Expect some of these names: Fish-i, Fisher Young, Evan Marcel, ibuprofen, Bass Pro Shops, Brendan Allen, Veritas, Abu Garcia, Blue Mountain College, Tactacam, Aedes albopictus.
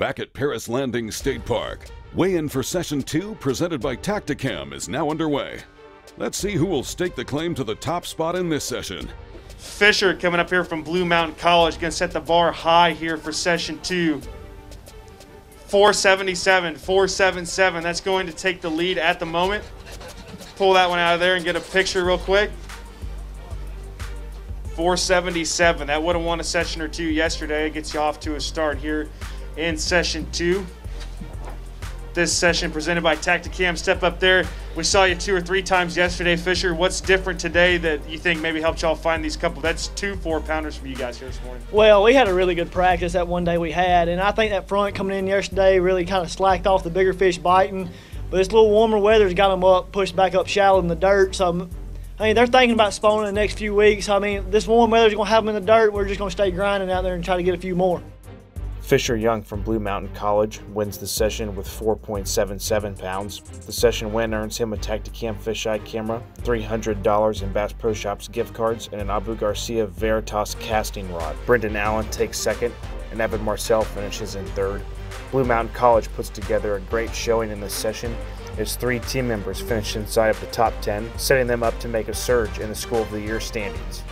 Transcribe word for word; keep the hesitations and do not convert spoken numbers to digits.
Back at Paris Landing State Park, weigh-in for session two presented by Tactacam is now underway. Let's see who will stake the claim to the top spot in this session. Fisher coming up here from Blue Mountain College, gonna set the bar high here for session two. four seventy-seven, four seventy-seven, that's going to take the lead at the moment. Pull that one out of there and get a picture real quick. four seventy-seven, that would have won a session or two yesterday. It gets you off to a start here in session two. This session presented by Tactacam. Step up there. We saw you two or three times yesterday, Fisher. What's different today that you think maybe helped y'all find these couple? That's two four-pounders for you guys here this morning. Well, we had a really good practice that one day we had, and I think that front coming in yesterday really kind of slacked off the bigger fish biting. But this little warmer weather's got them up, pushed back up shallow in the dirt. So, I mean, they're thinking about spawning in the next few weeks. I mean, this warm weather's going to have them in the dirt. We're just going to stay grinding out there and try to get a few more. Fisher Young from Blue Mountain College wins the session with four point seven seven pounds. The session win earns him a Tactacam Fish-i camera, three hundred dollars in Bass Pro Shops gift cards, and an Abu Garcia Veritas casting rod. Brendan Allen takes second, and Evan Marcel finishes in third. Blue Mountain College puts together a great showing in this session as three team members finish inside of the top ten, setting them up to make a surge in the School of the Year standings.